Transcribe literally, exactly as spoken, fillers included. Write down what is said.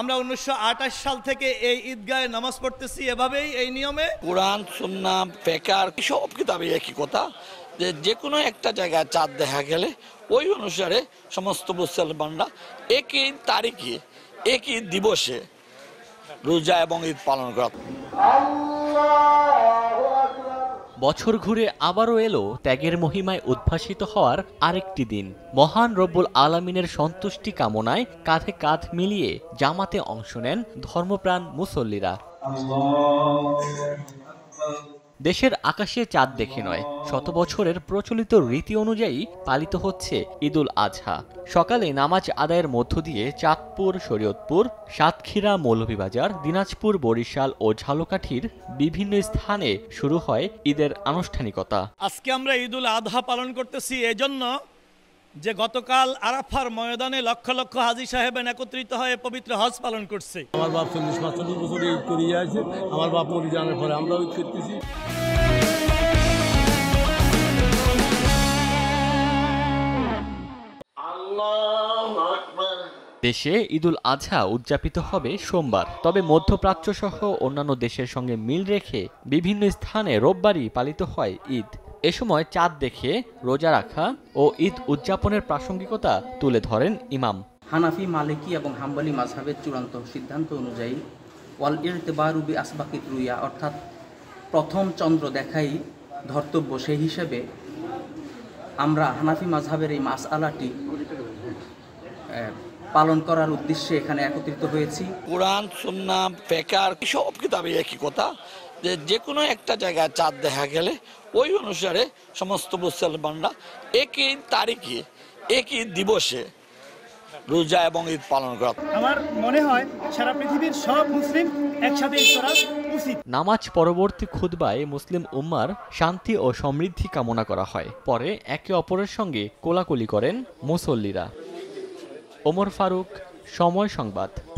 আমরা উনিশশো আঠাশ সাল থেকে এই ঈদগাহে নামাজ পড়তেছি এভাবেই, এই নিয়মে। কোরআন সুন্নাহ ফিকহ সব কিতাবে একই কথা, যে যে কোনো একটা জায়গায় চাঁদ দেখা গেলে ওই অনুসারে সমস্ত মুসলমানরা একই তারিখে একই দিবসে রোজা এবং ঈদ পালন করা। বছর ঘুরে আবারও এলো ত্যাগের মহিমায় উদ্ভাসিত হওয়ার আরেকটি দিন। মহান রব্বুল আলামিনের সন্তুষ্টি কামনায় কাঁধে কাঁধ মিলিয়ে জামাতে অংশ নেন ধর্মপ্রাণ মুসল্লিরা। দেশের আকাশে চাঁদ দেখে নয়, শত বছরের প্রচলিত রীতি অনুযায়ী পালিত হচ্ছে ঈদ উল আজহা। সকালে নামাজ আদায়ের মধ্য দিয়ে চাঁদপুর, শরীয়তপুর, সাতক্ষীরা, মৌলভীবাজার, দিনাজপুর, বরিশাল ও ঝালকাঠির বিভিন্ন স্থানে শুরু হয় ঈদের আনুষ্ঠানিকতা। আজকে আমরা ঈদ উল আজহা পালন করতেছি এজন্য যে গতকাল আরাফার ময়দানে লক্ষ লক্ষ হাজী সাহেবেন একত্রিত হয়ে পবিত্র হজ পালন করছে। আমার বাপ চল্লিশ পঁয়তাল্লিশ বছর ঈদ করিয়ে আছে, আমার বাপ মরে যাওয়ার পরে আমরাও ঈদ করতেছি। দেশে ঈদুল আজহা উদযাপিত হবে সোমবার, তবে মধ্যপ্রাচ্য সহ অন্যান্য দেশের সঙ্গে মিল রেখে বিভিন্ন স্থানে রোববারই পালিত হয় ঈদ। এ সময় চাঁদ দেখে রোজা রাখা ও ঈদ উদযাপনের প্রাসঙ্গিকতা তুলে ধরেন ইমাম। হানাফি, মালিকি এবং হাম্বলি মাযহাবের চূড়ান্ত সিদ্ধান্ত অনুযায়ী ওয়াল ইতিবারু বিআসবাকিত রুইয়া, অর্থাৎ প্রথম চন্দ্র দেখাই ধর্তব্য, সেই হিসেবে আমরা হানাফি মাযহাবের এই মাসআলাটি পালন করার উদ্দেশ্যে এখানে একত্রিত হয়েছি। কোরআন সুন্নাহ ফিকহ সব কিতাবে একই কথা, যে যে কোনো একটা জায়গায় চাঁদ দেখা গেলে ওই অনুসারে সমস্ত মুসলমানরা একই তারিখে একই দিবসে রোজা এবং ঈদ পালন করা। আমার মনে হয় সারা পৃথিবীর সব মুসলিম একসাথে ঈদ করা উচিত। নামাজ পরবর্তী খুতবায় মুসলিম উম্মার শান্তি ও সমৃদ্ধি কামনা করা হয়। পরে একে অপরের সঙ্গে কোলাকুলি করেন মুসল্লিরা। ওমর ফারুক, সময় সংবাদ।